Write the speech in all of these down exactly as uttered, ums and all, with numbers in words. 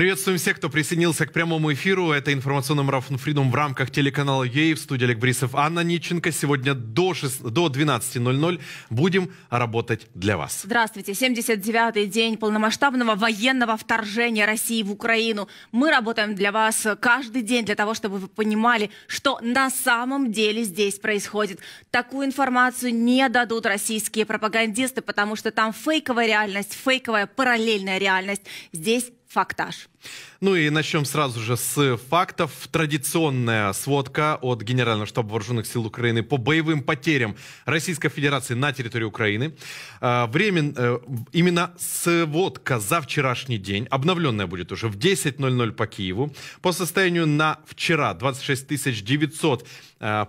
Приветствуем всех, кто присоединился к прямому эфиру. Это информационный марафон Фридом в рамках телеканала ЕИ. В студии Олег Брисов, Анна Ниченко. Сегодня до, шести, до двенадцати ноль-ноль будем работать для вас. Здравствуйте. семьдесят девятый день полномасштабного военного вторжения России в Украину. Мы работаем для вас каждый день для того, чтобы вы понимали, что на самом деле здесь происходит. Такую информацию не дадут российские пропагандисты, потому что там фейковая реальность, фейковая параллельная реальность. Здесь фактаж. Ну и начнем сразу же с фактов. Традиционная сводка от Генерального штаба Вооруженных сил Украины по боевым потерям Российской Федерации на территории Украины. Времен, именно сводка за вчерашний день, обновленная будет уже в десять ноль-ноль по Киеву. По состоянию на вчера двадцать шесть тысяч девятьсот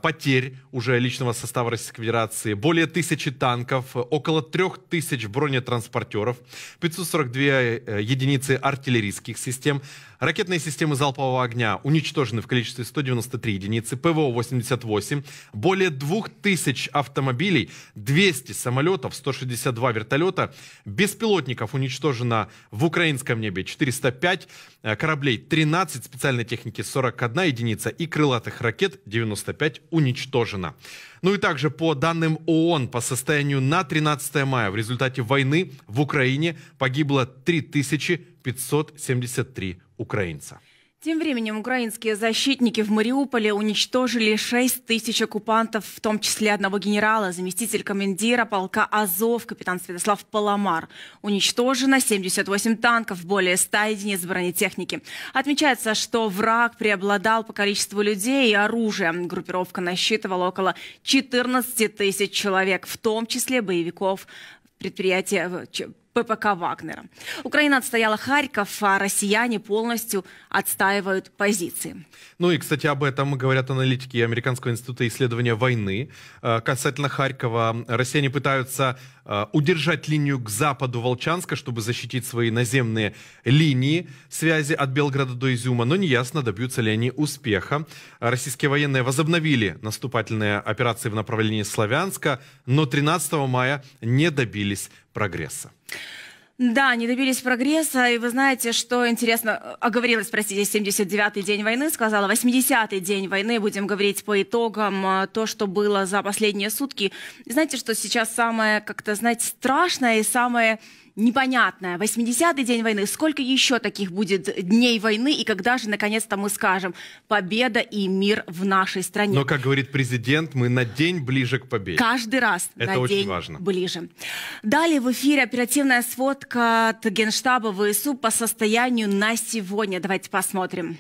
потерь уже личного состава Российской Федерации, более тысячи танков, около трёх тысяч бронетранспортеров, пятьсот сорок две единицы артиллерийских систем, ракетные системы залпового огня уничтожены в количестве сто девяносто три единицы, ПВО восемьдесят восемь, более двух тысяч автомобилей, двухсот самолетов, ста шестидесяти двух вертолета, беспилотников уничтожено в украинском небе четыреста пять, кораблей тринадцать, специальной техники сорок одна единица и крылатых ракет девяносто пять уничтожено. Ну и также по данным ООН, по состоянию на тринадцатое мая в результате войны в Украине погибло три тысячи пятьсот семьдесят три украинца. Тем временем украинские защитники в Мариуполе уничтожили шесть тысяч оккупантов, в том числе одного генерала, заместитель командира полка «Азов», капитан Святослав Паламар. Уничтожено семьдесят восемь танков, более ста единиц бронетехники. Отмечается, что враг преобладал по количеству людей и оружия. Группировка насчитывала около четырнадцати тысяч человек, в том числе боевиков предприятия ППК Вагнера. Украина отстояла Харьков, а россияне полностью отстаивают позиции. Ну и, кстати, об этом говорят аналитики Американского института исследования войны. Касательно Харькова, россияне пытаются удержать линию к западу Волчанска, чтобы защитить свои наземные линии связи от Белграда до Изюма, но неясно, добьются ли они успеха. Российские военные возобновили наступательные операции в направлении Славянска, но тринадцатого мая не добились прогресса. Да, не добились прогресса, и вы знаете, что интересно, оговорилась, простите, семьдесят девятый день войны, сказала, восьмидесятый день войны, будем говорить по итогам то, что было за последние сутки. И знаете, что сейчас самое, как-то, знаете, страшное и самое непонятное. восьмидесятый день войны. Сколько еще таких будет дней войны? И когда же, наконец-то, мы скажем победа и мир в нашей стране? Но, как говорит президент, мы на день ближе к победе. Каждый раз это на очень день важно. Ближе. Далее в эфире оперативная сводка от Генштаба ВСУ по состоянию на сегодня. Давайте посмотрим.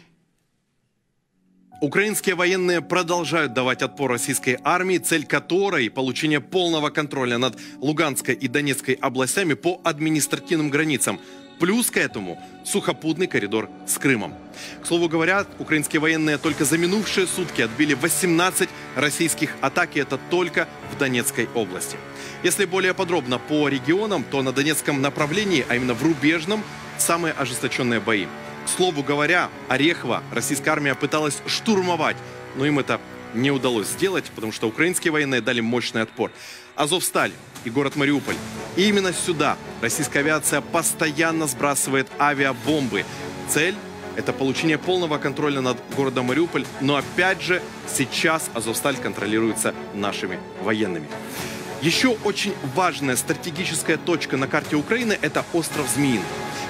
Украинские военные продолжают давать отпор российской армии, цель которой – получение полного контроля над Луганской и Донецкой областями по административным границам. Плюс к этому сухопутный коридор с Крымом. К слову говоря, украинские военные только за минувшие сутки отбили восемнадцать российских атак, и это только в Донецкой области. Если более подробно по регионам, то на Донецком направлении, а именно в Рубежном, самые ожесточенные бои. К слову говоря, Орехова российская армия пыталась штурмовать, но им это не удалось сделать, потому что украинские военные дали мощный отпор. Азовсталь и город Мариуполь. И именно сюда российская авиация постоянно сбрасывает авиабомбы. Цель – это получение полного контроля над городом Мариуполь, но опять же сейчас Азовсталь контролируется нашими военными. Еще очень важная стратегическая точка на карте Украины – это остров Змеин.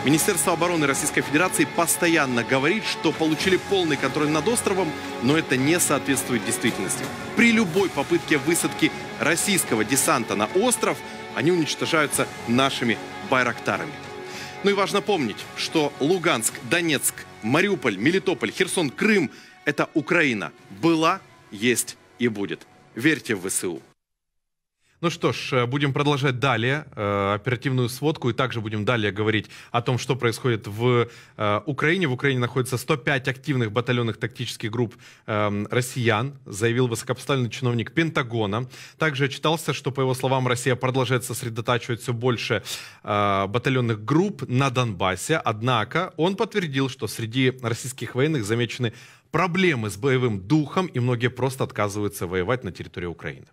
Министерство обороны Российской Федерации постоянно говорит, что получили полный контроль над островом, но это не соответствует действительности. При любой попытке высадки российского десанта на остров они уничтожаются нашими байрактарами. Ну и важно помнить, что Луганск, Донецк, Мариуполь, Мелитополь, Херсон, Крым – это Украина. Была, есть и будет. Верьте в ВСУ. Ну что ж, будем продолжать далее э, оперативную сводку и также будем далее говорить о том, что происходит в э, Украине. В Украине находится сто пять активных батальонных тактических групп э, россиян, заявил высокопоставленный чиновник Пентагона. Также читался, что, по его словам, Россия продолжает сосредотачивать все больше э, батальонных групп на Донбассе. Однако он подтвердил, что среди российских военных замечены проблемы с боевым духом и многие просто отказываются воевать на территории Украины.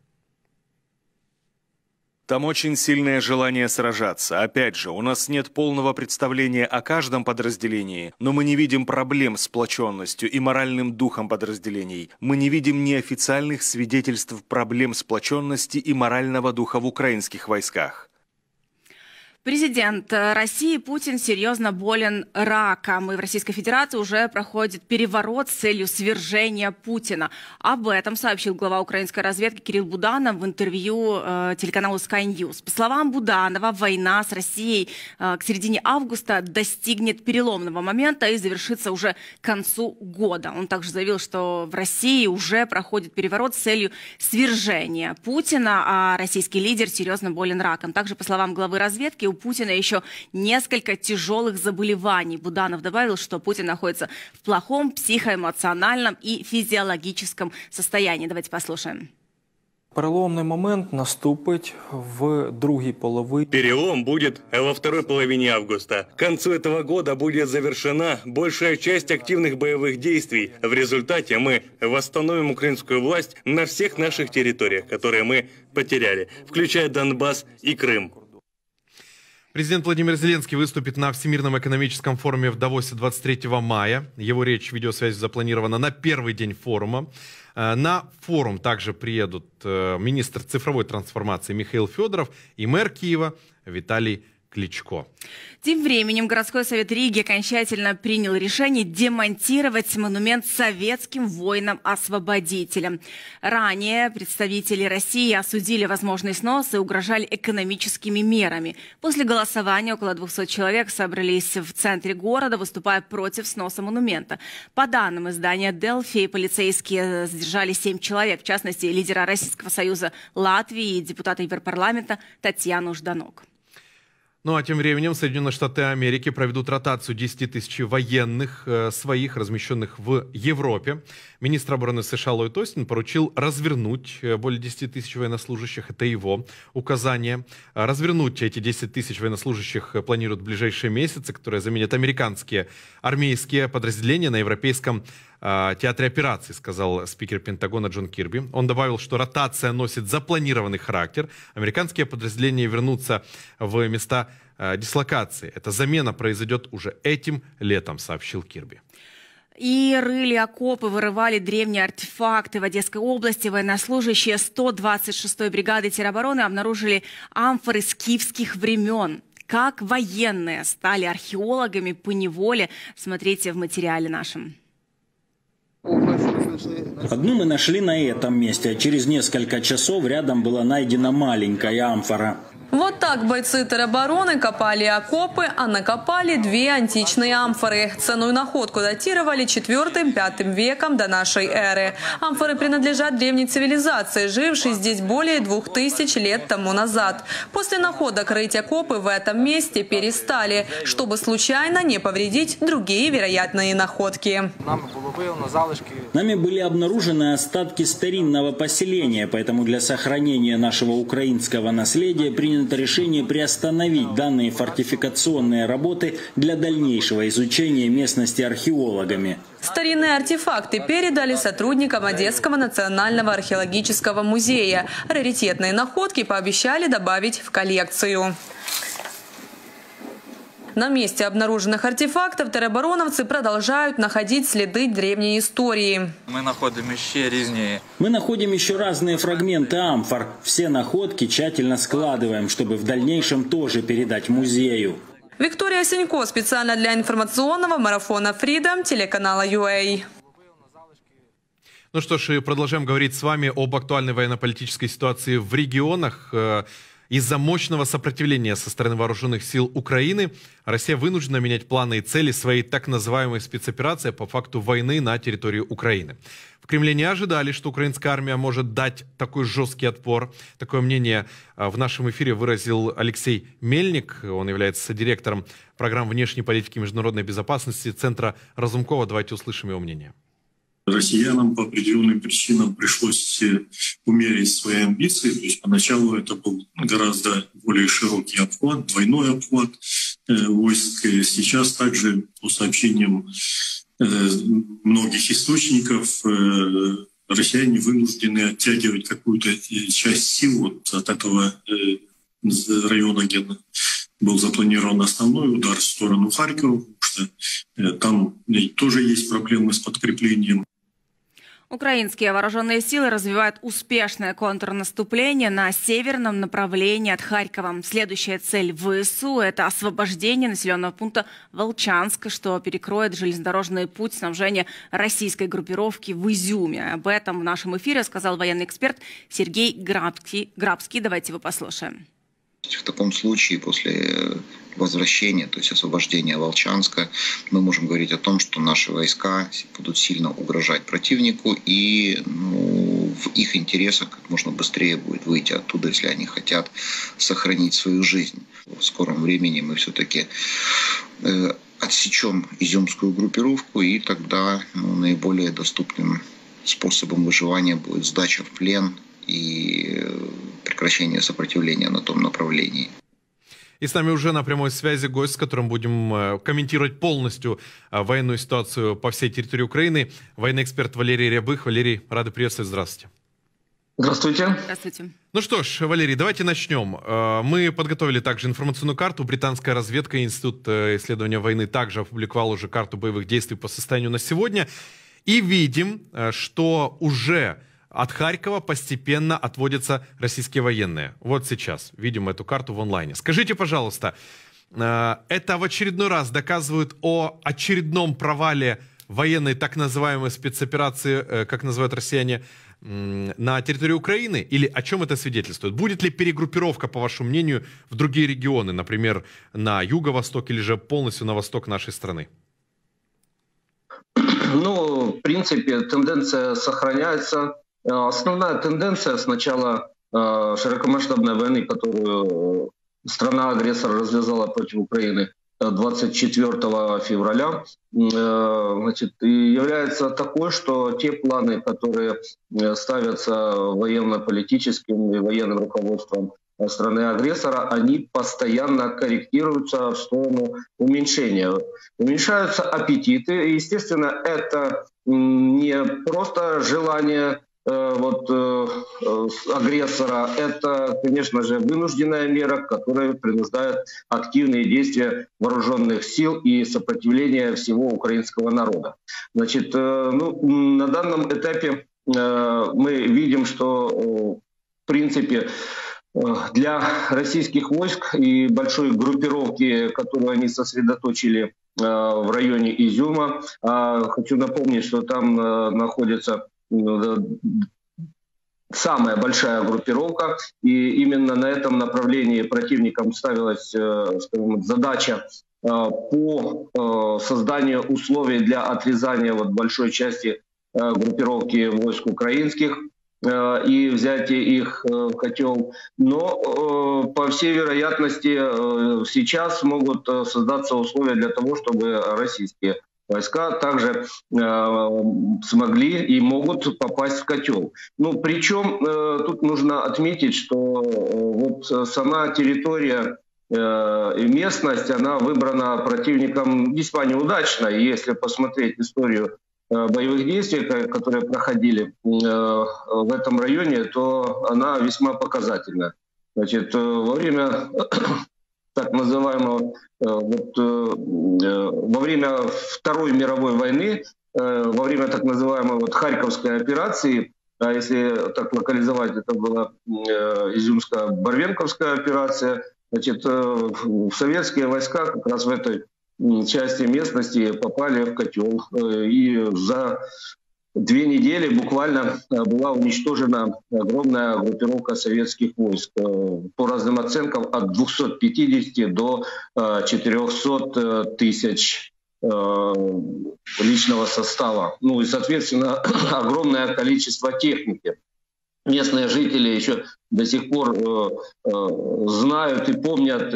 Там очень сильное желание сражаться. Опять же, у нас нет полного представления о каждом подразделении, но мы не видим проблем с сплоченностью и моральным духом подразделений. Мы не видим неофициальных свидетельств проблем сплоченности и морального духа в украинских войсках. Президент России Путин серьезно болен раком, и в Российской Федерации уже проходит переворот с целью свержения Путина. Об этом сообщил глава украинской разведки Кирилл Буданов в интервью э, телеканалу Sky News. По словам Буданова, война с Россией э, к середине августа достигнет переломного момента и завершится уже к концу года. Он также заявил, что в России уже проходит переворот с целью свержения Путина, а российский лидер серьезно болен раком. Также, по словам главы разведки, у Путина еще несколько тяжелых заболеваний. Буданов добавил, что Путин находится в плохом психоэмоциональном и физиологическом состоянии. Давайте послушаем. Переломный момент наступит в другой половине. Перелом будет во второй половине августа. К концу этого года будет завершена большая часть активных боевых действий. В результате мы восстановим украинскую власть на всех наших территориях, которые мы потеряли, включая Донбасс и Крым. Президент Владимир Зеленский выступит на Всемирном экономическом форуме в Давосе двадцать третьего мая. Его речь в видеосвязи запланирована на первый день форума. На форум также приедут министр цифровой трансформации Михаил Федоров и мэр Киева Виталий Кличко. Тем временем городской совет Риги окончательно принял решение демонтировать монумент советским воинам-освободителям. Ранее представители России осудили возможный снос и угрожали экономическими мерами. После голосования около двухсот человек собрались в центре города, выступая против сноса монумента. По данным издания «Делфи», полицейские задержали семь человек, в частности, лидера Российского союза Латвии и депутата Европарламента Татьяну Жданок. Ну а тем временем Соединенные Штаты Америки проведут ротацию десяти тысяч военных э, своих, размещенных в Европе. Министр обороны США Ллойд Остин поручил развернуть более десяти тысяч военнослужащих, это его указание. Развернуть эти десять тысяч военнослужащих планируют в ближайшие месяцы, которые заменят американские армейские подразделения на европейском э, театре операций, сказал спикер Пентагона Джон Кирби. Он добавил, что ротация носит запланированный характер. Американские подразделения вернутся в места дислокации. Эта замена произойдет уже этим летом, сообщил Кирби. И рыли окопы, вырывали древние артефакты. В Одесской области военнослужащие сто двадцать шестой бригады теробороны обнаружили амфоры скифских времен. Как военные стали археологами поневоле, смотрите в материале нашем. Одну мы нашли на этом месте, а через несколько часов рядом была найдена маленькая амфора. Вот так бойцы теробороны копали окопы, а накопали две античные амфоры. Ценную находку датировали четвёртым-пятым веком до нашей эры. Амфоры принадлежат древней цивилизации, жившей здесь более двух тысяч лет тому назад. После находок рыть окопы в этом месте перестали, чтобы случайно не повредить другие вероятные находки. Нами были обнаружены остатки старинного поселения, поэтому для сохранения нашего украинского наследия принято решение приостановить данные фортификационные работы для дальнейшего изучения местности археологами. Старинные артефакты передали сотрудникам Одесского национального археологического музея. Раритетные находки пообещали добавить в коллекцию. На месте обнаруженных артефактов теробороновцы продолжают находить следы древней истории. Мы находим еще разные. Мы находим еще разные фрагменты амфор. Все находки тщательно складываем, чтобы в дальнейшем тоже передать музею. Виктория Синько, специально для информационного марафона Фридом, телеканала ю эй. Ну что ж, и продолжаем говорить с вами об актуальной военно-политической ситуации в регионах. Из-за мощного сопротивления со стороны вооруженных сил Украины Россия вынуждена менять планы и цели своей так называемой спецоперации по факту войны на территории Украины. В Кремле не ожидали, что украинская армия может дать такой жесткий отпор. Такое мнение в нашем эфире выразил Алексей Мельник. Он является директором программ внешней политики и международной безопасности Центра Разумкова. Давайте услышим его мнение. Россиянам по определенным причинам пришлось умерить свои амбиции. То есть поначалу это был гораздо более широкий обхват, двойной обхват войск. Сейчас также, по сообщениям многих источников, россияне вынуждены оттягивать какую-то часть сил от этого района, где был запланирован основной удар в сторону Харькова, потому что там тоже есть проблемы с подкреплением. Украинские вооруженные силы развивают успешное контрнаступление на северном направлении от Харькова. Следующая цель ВСУ – это освобождение населенного пункта Волчанска, что перекроет железнодорожный путь снабжения российской группировки в Изюме. Об этом в нашем эфире сказал военный эксперт Сергей Грабский. Давайте его послушаем. В таком случае после возвращения, то есть освобождения Волчанска, мы можем говорить о том, что наши войска будут сильно угрожать противнику, и ну, в их интересах как можно быстрее будет выйти оттуда, если они хотят сохранить свою жизнь. В скором времени мы все-таки э, отсечем изюмскую группировку, и тогда ну, наиболее доступным способом выживания будет сдача в плен и прекращение сопротивления на том направлении. И с нами уже на прямой связи гость, с которым будем комментировать полностью военную ситуацию по всей территории Украины. Военный эксперт Валерий Рябых. Валерий, рады приветствовать. Здравствуйте. Здравствуйте. Здравствуйте. Ну что ж, Валерий, давайте начнем. Мы подготовили также информационную карту. Британская разведка, Институт исследования войны также опубликовал уже карту боевых действий по состоянию на сегодня. И видим, что уже от Харькова постепенно отводятся российские военные. Вот сейчас видим эту карту в онлайне. Скажите, пожалуйста, это в очередной раз доказывает о очередном провале военной так называемой спецоперации, как называют россияне, на территории Украины? Или о чем это свидетельствует? Будет ли перегруппировка, по вашему мнению, в другие регионы, например, на юго-восток или же полностью на восток нашей страны? Ну, в принципе, тенденция сохраняется. Основная тенденция с начала э, широкомасштабной войны, которую страна-агрессор развязала против Украины двадцать четвёртого февраля, э, значит, и является такой, что те планы, которые ставятся военно-политическим и военным руководством страны-агрессора, они постоянно корректируются в сторону уменьшения. Уменьшаются аппетиты, и, естественно, это не просто желание Вот, э, агрессора, это, конечно же, вынужденная мера, которая принуждает активные действия вооруженных сил и сопротивление всего украинского народа. Значит, э, ну, на данном этапе э, мы видим, что, э, в принципе, э, для российских войск и большой группировки, которую они сосредоточили э, в районе Изюма, э, хочу напомнить, что там э, находится самая большая группировка, и именно на этом направлении противникам ставилась, скажем, задача по созданию условий для отрезания вот большой части группировки войск украинских и взятие их в котел. Но, по всей вероятности, сейчас могут создаться условия для того, чтобы российские войска также э, смогли и могут попасть в котел. Ну, причем э, тут нужно отметить, что э, вот сама территория э, и местность, она выбрана противником весьма неудачно. И если посмотреть историю э, боевых действий, которые проходили э, в этом районе, то она весьма показательна. Значит, э, во время так называемого, вот, во время Второй мировой войны, во время так называемой вот Харьковской операции, а если так локализовать, это была Изюмско-Барвенковская операция, значит, советские войска как раз в этой части местности попали в котел, и за две недели буквально была уничтожена огромная группировка советских войск. По разным оценкам от двухсот пятидесяти до четырёхсот тысяч личного состава. Ну и, соответственно, огромное количество техники. Местные жители еще до сих пор знают и помнят,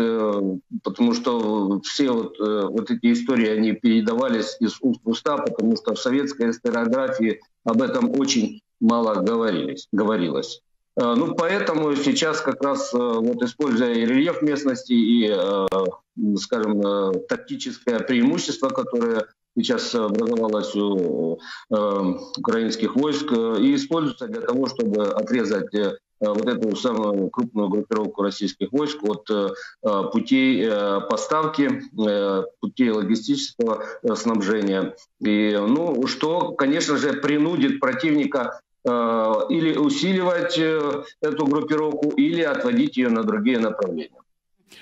потому что все вот, вот эти истории, они передавались из уст в уста, потому что в советской историографии об этом очень мало говорилось. говорилось. Ну, поэтому сейчас как раз, вот, используя и рельеф местности, и, скажем, тактическое преимущество, которое сейчас образовалось у э, украинских войск, и используется для того, чтобы отрезать вот эту самую крупную группировку российских войск от путей поставки, путей логистического снабжения. И, ну, что, конечно же, принудит противника или усиливать эту группировку, или отводить ее на другие направления.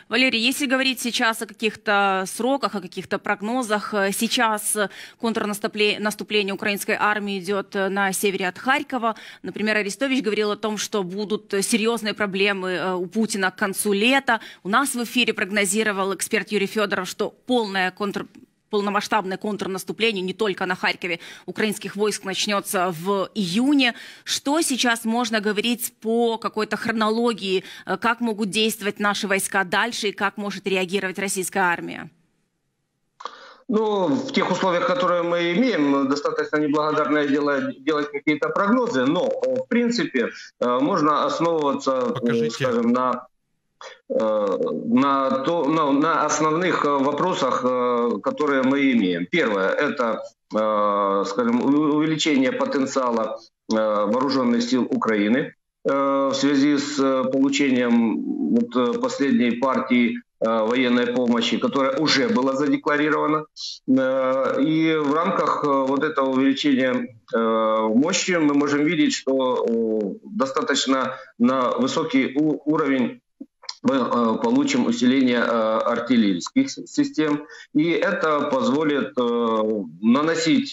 Валерий, если говорить сейчас о каких-то сроках, о каких-то прогнозах, сейчас контрнаступление украинской армии идет на севере от Харькова. Например, Арестович говорил о том, что будут серьезные проблемы у Путина к концу лета. У нас в эфире прогнозировал эксперт Юрий Федоров, что полное контр... полномасштабное контрнаступление не только на Харькове украинских войск начнется в июне. Что сейчас можно говорить по какой-то хронологии, как могут действовать наши войска дальше и как может реагировать российская армия? Ну, в тех условиях, которые мы имеем, достаточно неблагодарное дело делать какие-то прогнозы, но в принципе можно основываться, Покажите. скажем, на... На, то, на, на основных вопросах, которые мы имеем. Первое – это, скажем, увеличение потенциала вооруженных сил Украины в связи с получением вот последней партии военной помощи, которая уже была задекларирована. И в рамках вот этого увеличения мощи мы можем видеть, что достаточно на высокий уровень мы получим усиление артиллерийских систем, и это позволит наносить,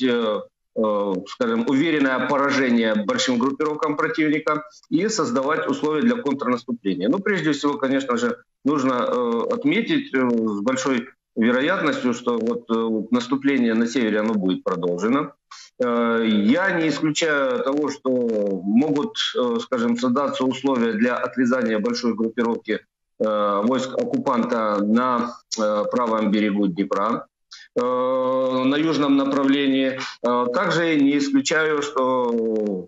скажем, уверенное поражение большим группировкам противника и создавать условия для контрнаступления. Но прежде всего, конечно же, нужно отметить с большой вероятностью, что вот наступление на севере оно будет продолжено. Я не исключаю того, что могут, скажем, создаться условия для отрезания большой группировки войск оккупанта на правом берегу Днепра, на южном направлении. Также не исключаю, что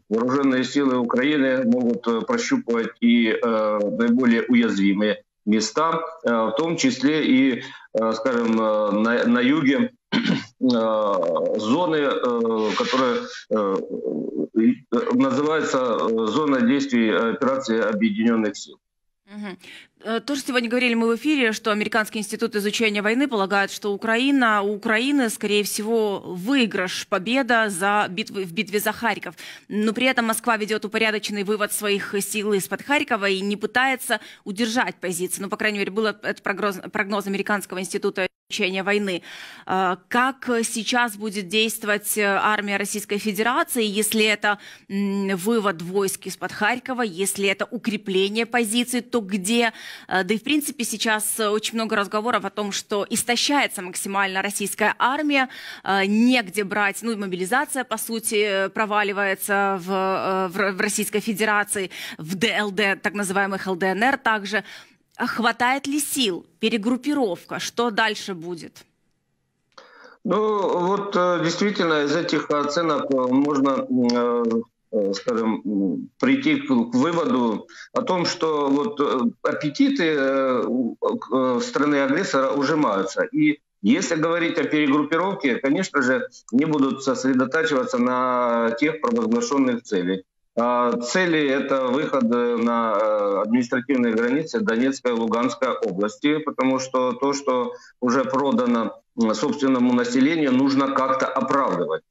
вооруженные силы Украины могут прощупывать и наиболее уязвимые места, в том числе и, скажем, на, на юге зоны, которые называются зона действий операции Объединенных сил. Угу. Тоже сегодня говорили мы в эфире, что Американский институт изучения войны полагает, что Украина, у Украины, скорее всего, выигрыш, победа за битвы, в битве за Харьков. Но при этом Москва ведет упорядоченный вывод своих сил из-под Харькова и не пытается удержать позиции. Ну, по крайней мере, был этот прогноз, прогноз Американского института изучения войны. Как сейчас будет действовать армия Российской Федерации, если это вывод войск из-под Харькова, если это укрепление позиций, то где, да и в принципе сейчас очень много разговоров о том, что истощается максимально российская армия, негде брать, ну и мобилизация по сути проваливается в, в Российской Федерации, в ДЛД, так называемых ЛДНР также. Хватает ли сил, перегруппировка, что дальше будет? Ну вот действительно из этих оценок можно... скажем, прийти к выводу о том, что вот аппетиты страны-агрессора ужимаются. И если говорить о перегруппировке, конечно же, не будут сосредотачиваться на тех провозглашенных целях. А цели – это выход на административные границы Донецкой и Луганской области, потому что то, что уже продано собственному населению, нужно как-то оправдывать.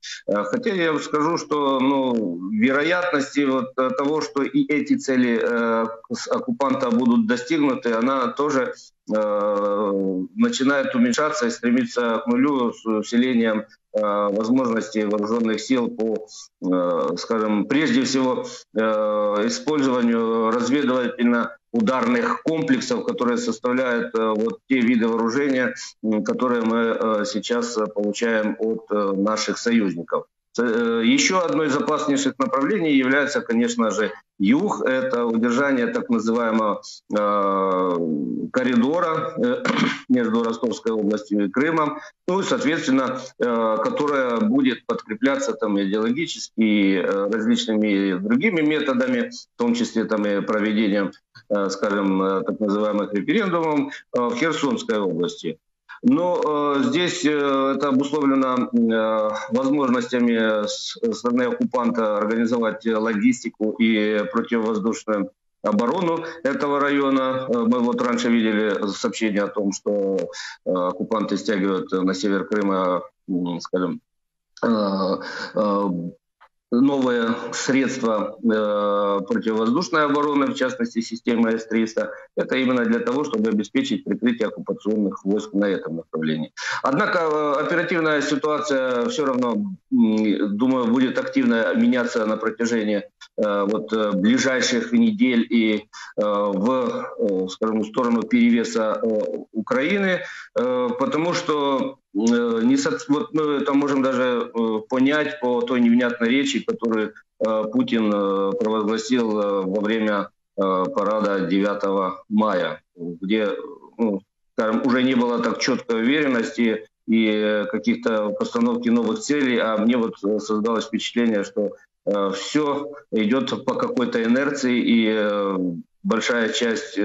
Хотя я вам скажу, что ну, вероятности вот того, что и эти цели э, оккупанта будут достигнуты, она тоже э, начинает уменьшаться и стремится к нулю с усилением э, возможностей вооруженных сил по, э, скажем, прежде всего э, использованию разведывательно ударных комплексов, которые составляют вот те виды вооружения, которые мы сейчас получаем от наших союзников. Еще одно из опаснейших направлений является, конечно же, юг. Это удержание так называемого коридора между Ростовской областью и Крымом, ну и, соответственно, которая будет подкрепляться там идеологически и различными другими методами, в том числе там и проведением, скажем, так называемых референдумов в Херсонской области. Но э, здесь э, это обусловлено э, возможностями страны оккупанта организовать логистику и противовоздушную оборону этого района. Мы вот раньше видели сообщение о том, что оккупанты стягивают на север Крыма, скажем, новые средства э, противовоздушной обороны, в частности система эс триста, это именно для того, чтобы обеспечить прикрытие оккупационных войск на этом направлении. Однако оперативная ситуация все равно, думаю, будет активно меняться на протяжении э, вот, ближайших недель и э, в э, скажем, сторону перевеса э, Украины, э, потому что Не со... вот мы это можем даже понять по той невнятной речи, которую Путин провозгласил во время парада девятого мая, где, ну, скажем, уже не было так четкой уверенности и каких-то постановки новых целей, а мне вот создалось впечатление, что все идет по какой-то инерции, и большая часть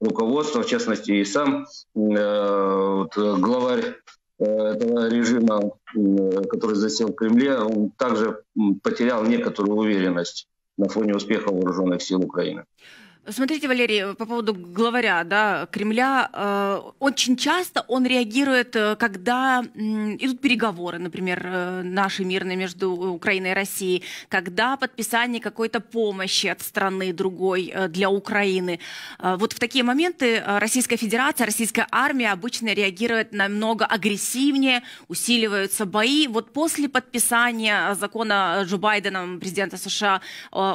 руководства, в частности и сам вот, главарь этого режима, который засел в Кремле, он также потерял некоторую уверенность на фоне успеха вооруженных сил Украины. Смотрите, Валерий, по поводу главаря, да, Кремля, э, очень часто он реагирует, когда э, идут переговоры, например, э, наши мирные между Украиной и Россией, когда подписание какой-то помощи от страны другой э, для Украины. Э, вот в такие моменты Российская Федерация, российская армия обычно реагирует намного агрессивнее, усиливаются бои. Вот после подписания закона Джо Байденом, президента США, э,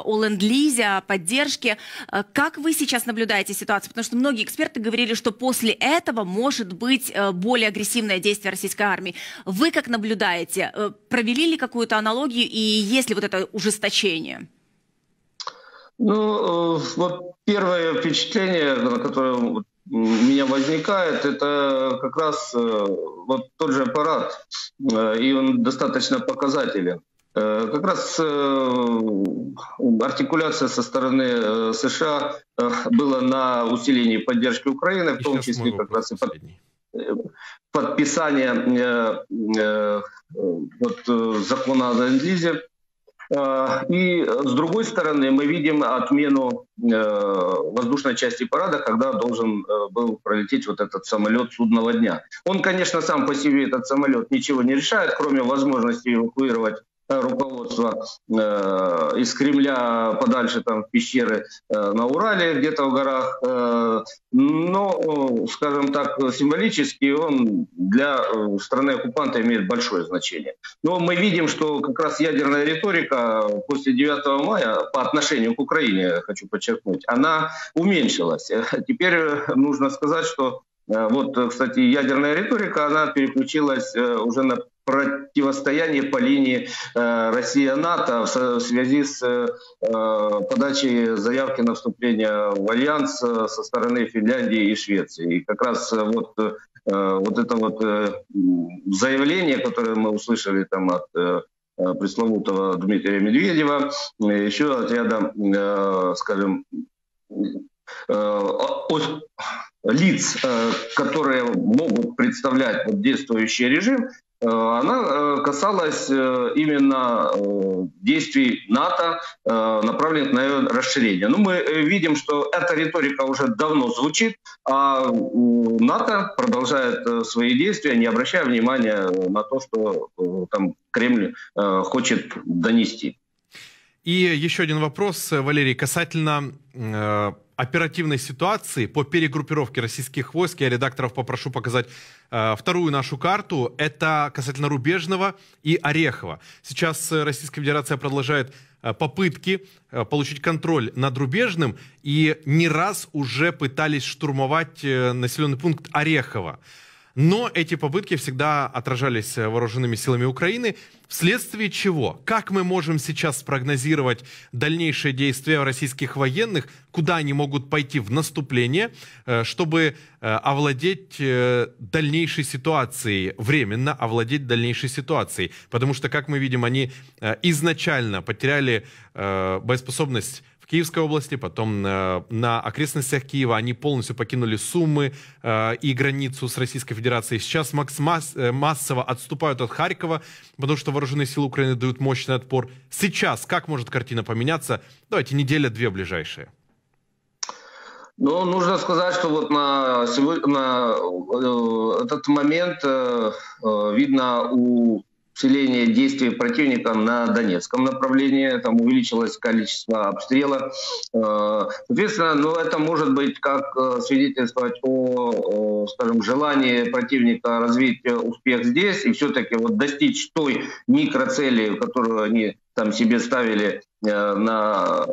о ленд-лизе, о поддержке, э, как вы сейчас наблюдаете ситуацию? Потому что многие эксперты говорили, что после этого может быть более агрессивное действие российской армии. Вы как наблюдаете? Провели ли какую-то аналогию и есть ли вот это ужесточение? Ну, вот первое впечатление, которое меня возникает, это как раз вот тот же парад, и он достаточно показателен. Как раз артикуляция со стороны США была на усилении поддержки Украины, в том числе как раз и подписание вот, закона о ленд-лизе. И с другой стороны мы видим отмену воздушной части парада, когда должен был пролететь вот этот самолет судного дня. Он, конечно, сам по себе, этот самолет, ничего не решает, кроме возможности эвакуировать руководство э, из Кремля подальше там в пещеры э, на Урале, где-то в горах. Э, но, скажем так, символически он для страны-оккупанта имеет большое значение. Но мы видим, что как раз ядерная риторика после девятого мая по отношению к Украине, хочу подчеркнуть, она уменьшилась. Теперь нужно сказать, что э, вот, кстати, ядерная риторика, она переключилась э, уже на противостояние по линии э, Россия-НАТО в связи с э, подачей заявки на вступление в Альянс со стороны Финляндии и Швеции. И как раз вот, э, вот это вот э, заявление, которое мы услышали там от э, пресловутого Дмитрия Медведева, еще от ряда, э, скажем, э, от лиц, э, которые могут представлять вот, действующий режим, она касалась именно действий НАТО, направленных на расширение. Но мы видим, что эта риторика уже давно звучит, а НАТО продолжает свои действия, не обращая внимания на то, что там Кремль хочет донести. И еще один вопрос, Валерий, касательно оперативной ситуации по перегруппировке российских войск. Я редакторов попрошу показать э, вторую нашу карту. Это касательно Рубежного и Орехова. Сейчас Российская Федерация продолжает э, попытки э, получить контроль над Рубежным. И не раз уже пытались штурмовать э, населенный пункт Орехова. Но эти попытки всегда отражались вооруженными силами Украины. Вследствие чего? Как мы можем сейчас спрогнозировать дальнейшие действия российских военных? Куда они могут пойти в наступление, чтобы овладеть дальнейшей ситуацией? Временно овладеть дальнейшей ситуацией. Потому что, как мы видим, они изначально потеряли боеспособность в Киевской области, потом на, на окрестностях Киева. Они полностью покинули Сумы э, и границу с Российской Федерацией. Сейчас макс, масс, массово отступают от Харькова, потому что вооруженные силы Украины дают мощный отпор. Сейчас как может картина поменяться? Давайте неделя-две ближайшие. Ну, нужно сказать, что вот на, на этот момент видно у усиление действий противника на Донецком направлении, там увеличилось количество обстрела. Соответственно, ну, это может быть как свидетельствовать о, скажем, желании противника развить успех здесь и все-таки вот достичь той микроцели, которую они там себе ставили на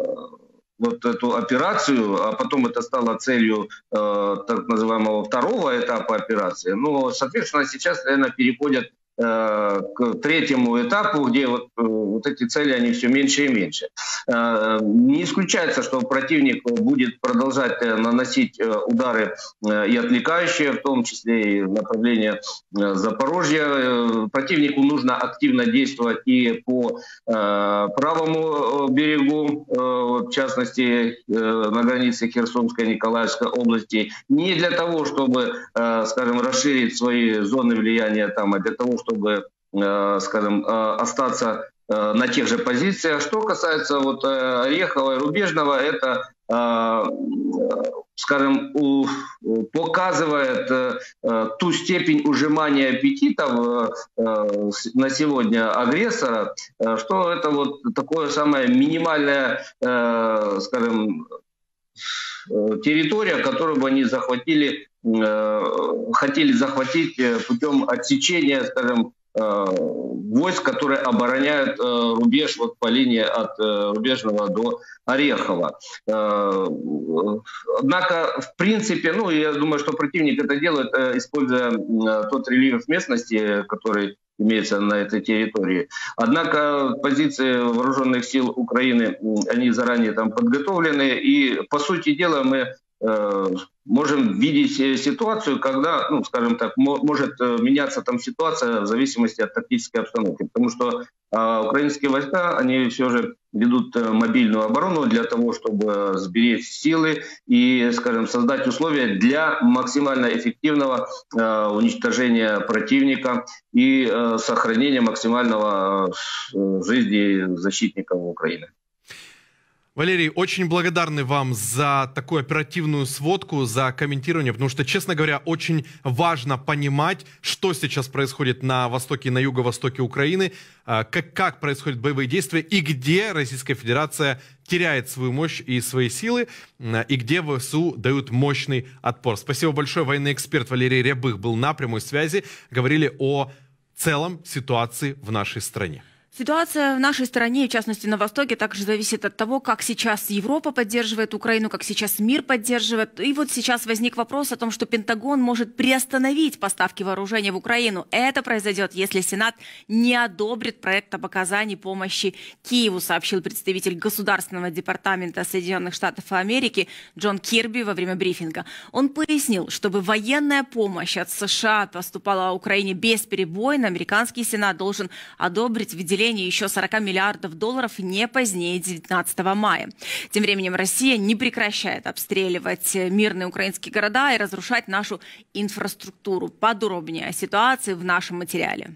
вот эту операцию, а потом это стало целью э, так называемого второго этапа операции. Ну, соответственно, сейчас, наверное, переходят э, к третьему этапу, где вот, э, вот эти цели, они все меньше и меньше. Э, не исключается, что противник будет продолжать наносить удары э, и отвлекающие, в том числе и в направлении э, Запорожья. Э, противнику нужно активно действовать и по э, правому берегу, э, в частности, на границе Херсонской и Николаевской области, не для того, чтобы, скажем, расширить свои зоны влияния там, а для того, чтобы, скажем, остаться на тех же позициях. Что касается вот Орехова и Рубежного, это, скажем, показывает ту степень ужимания аппетитов на сегодня агрессора, что это вот такое самое минимальное, скажем, территория, которую бы они захватили, хотели захватить путем отсечения, скажем, войск, которые обороняют рубеж вот по линии от Рубежного до Орехова. Однако, в принципе, ну, я думаю, что противник это делает, используя тот рельеф местности, который имеется на этой территории. Однако позиции вооруженных сил Украины, они заранее там подготовлены, и, по сути дела, мы можем видеть ситуацию, когда, ну, скажем так, может меняться там ситуация в зависимости от тактической обстановки, потому что э, украинские войска, они все же ведут мобильную оборону для того, чтобы сберечь силы и, скажем, создать условия для максимально эффективного э, уничтожения противника и э, сохранения максимального э, жизни защитников Украины. Валерий, очень благодарны вам за такую оперативную сводку, за комментирование, потому что, честно говоря, очень важно понимать, что сейчас происходит на востоке и на юго-востоке Украины, как, как происходят боевые действия и где Российская Федерация теряет свою мощь и свои силы, и где ВСУ дают мощный отпор. Спасибо большое. Военный эксперт Валерий Рябых был на прямой связи. Говорили о целом ситуации в нашей стране. Ситуация в нашей стране, в частности на Востоке, также зависит от того, как сейчас Европа поддерживает Украину, как сейчас мир поддерживает. И вот сейчас возник вопрос о том, что Пентагон может приостановить поставки вооружения в Украину. Это произойдет, если Сенат не одобрит проект об оказании помощи Киеву, сообщил представитель Государственного департамента Соединенных Штатов Америки Джон Кирби во время брифинга. Он пояснил, чтобы военная помощь от США поступала Украине бесперебойно, американский Сенат должен одобрить выделение еще сорока миллиардов долларов не позднее девятнадцатого мая. Тем временем Россия не прекращает обстреливать мирные украинские города и разрушать нашу инфраструктуру. Подробнее о ситуации в нашем материале.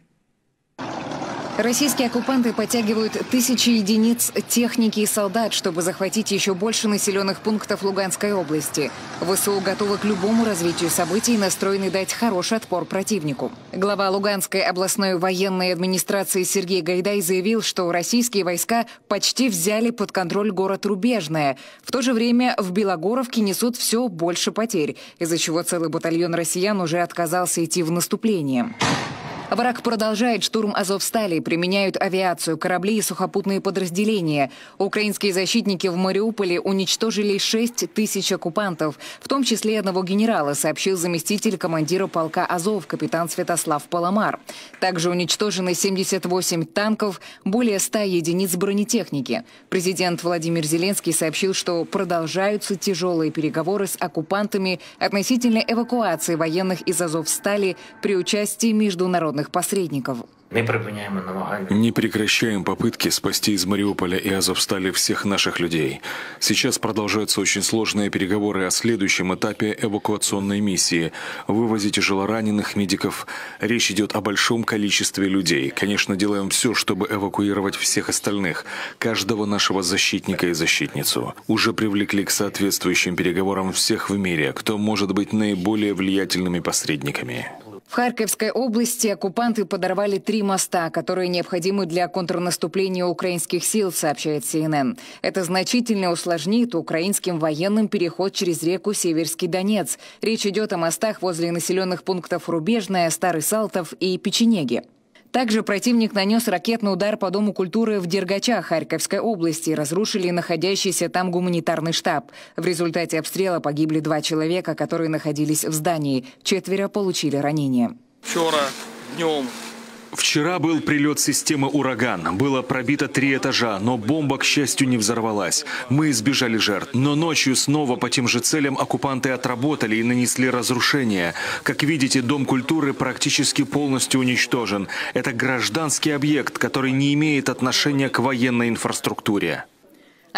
Российские оккупанты подтягивают тысячи единиц техники и солдат, чтобы захватить еще больше населенных пунктов Луганской области. ВСУ готовы к любому развитию событий и настроены дать хороший отпор противнику. Глава Луганской областной военной администрации Сергей Гайдай заявил, что российские войска почти взяли под контроль город Рубежное. В то же время в Белогоровке несут все больше потерь, из-за чего целый батальон россиян уже отказался идти в наступление. Враг продолжает штурм Азовстали, применяют авиацию, корабли и сухопутные подразделения. Украинские защитники в Мариуполе уничтожили шесть тысяч оккупантов, в том числе одного генерала, сообщил заместитель командира полка Азов, капитан Святослав Паламар. Также уничтожены семьдесят восемь танков, более ста единиц бронетехники. Президент Владимир Зеленский сообщил, что продолжаются тяжелые переговоры с оккупантами относительно эвакуации военных из Азовстали при участии международных посредников. Не прекращаем попытки спасти из Мариуполя и Азовстали всех наших людей. Сейчас продолжаются очень сложные переговоры о следующем этапе эвакуационной миссии. Вывозе тяжелораненых, медиков. Речь идет о большом количестве людей. Конечно, делаем все, чтобы эвакуировать всех остальных, каждого нашего защитника и защитницу. Уже привлекли к соответствующим переговорам всех в мире, кто может быть наиболее влиятельными посредниками. В Харьковской области оккупанты подорвали три моста, которые необходимы для контрнаступления украинских сил, сообщает си эн эн. Это значительно усложнит украинским военным переход через реку Северский Донец. Речь идет о мостах возле населенных пунктов Рубежное, Старый Салтов и Печенеги. Также противник нанес ракетный удар по Дому культуры в Дергачах Харьковской области и разрушили находящийся там гуманитарный штаб. В результате обстрела погибли два человека, которые находились в здании. Четверо получили ранения. Вчера днем... Вчера был прилет системы «Ураган». Было пробито три этажа, но бомба, к счастью, не взорвалась. Мы избежали жертв. Но ночью снова по тем же целям оккупанты отработали и нанесли разрушения. Как видите, Дом культуры практически полностью уничтожен. Это гражданский объект, который не имеет отношения к военной инфраструктуре.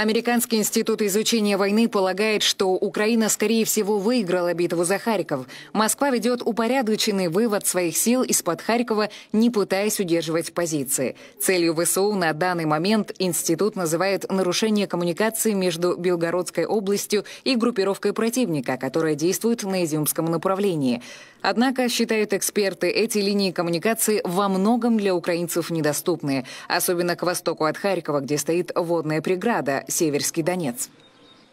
Американский институт изучения войны полагает, что Украина, скорее всего, выиграла битву за Харьков. Москва ведет упорядоченный вывод своих сил из-под Харькова, не пытаясь удерживать позиции. Целью ВСУ на данный момент институт называет нарушение коммуникации между Белгородской областью и группировкой противника, которая действует на Изюмском направлении. Однако, считают эксперты, эти линии коммуникации во многом для украинцев недоступны, особенно к востоку от Харькова, где стоит водная преграда Северский Донец.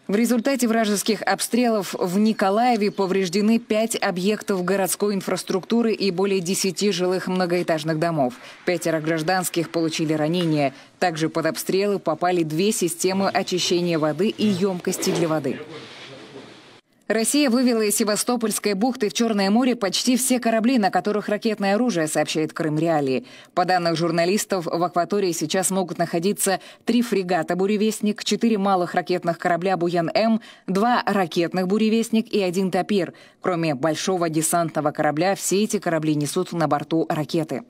В результате вражеских обстрелов в Николаеве повреждены пять объектов городской инфраструктуры и более десяти жилых многоэтажных домов. Пятеро гражданских получили ранения. Также под обстрелы попали две системы очищения воды и емкости для воды. Россия вывела из Севастопольской бухты в Черное море почти все корабли, на которых ракетное оружие, сообщает Крым Реалии. По данным журналистов, в акватории сейчас могут находиться три фрегата «Буревестник», четыре малых ракетных корабля «Буян-М», два ракетных «Буревестник» и один «Тапир». Кроме большого десантного корабля, все эти корабли несут на борту ракеты.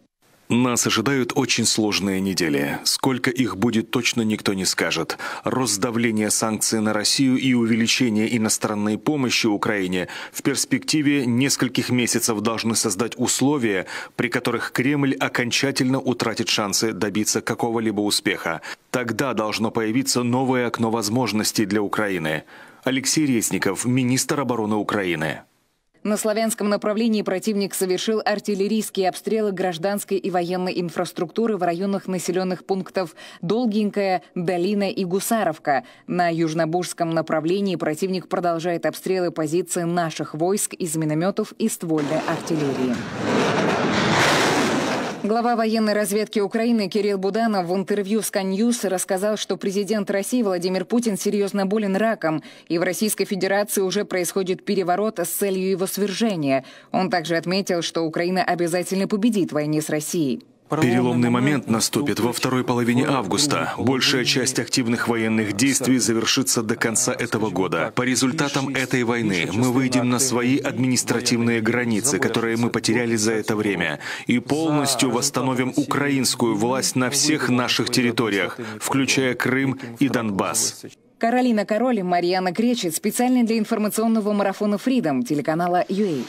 Нас ожидают очень сложные недели. Сколько их будет, точно никто не скажет. Рост давления санкций на Россию и увеличение иностранной помощи Украине в перспективе нескольких месяцев должны создать условия, при которых Кремль окончательно утратит шансы добиться какого-либо успеха. Тогда должно появиться новое окно возможностей для Украины. Алексей Резников, министр обороны Украины. На Славянском направлении противник совершил артиллерийские обстрелы гражданской и военной инфраструктуры в районах населенных пунктов Долгенькая, Долина и Гусаровка. На Южнобужском направлении противник продолжает обстрелы позиций наших войск из минометов и ствольной артиллерии. Глава военной разведки Украины Кирилл Буданов в интервью Sky News рассказал, что президент России Владимир Путин серьезно болен раком, и в Российской Федерации уже происходит переворот с целью его свержения. Он также отметил, что Украина обязательно победит в войне с Россией. Переломный момент наступит во второй половине августа. Большая часть активных военных действий завершится до конца этого года. По результатам этой войны мы выйдем на свои административные границы, которые мы потеряли за это время, и полностью восстановим украинскую власть на всех наших территориях, включая Крым и Донбасс. Каролина Король, Марьяна Кречет. Специально для информационного марафона «Фридом» телеканала «Ю Эй».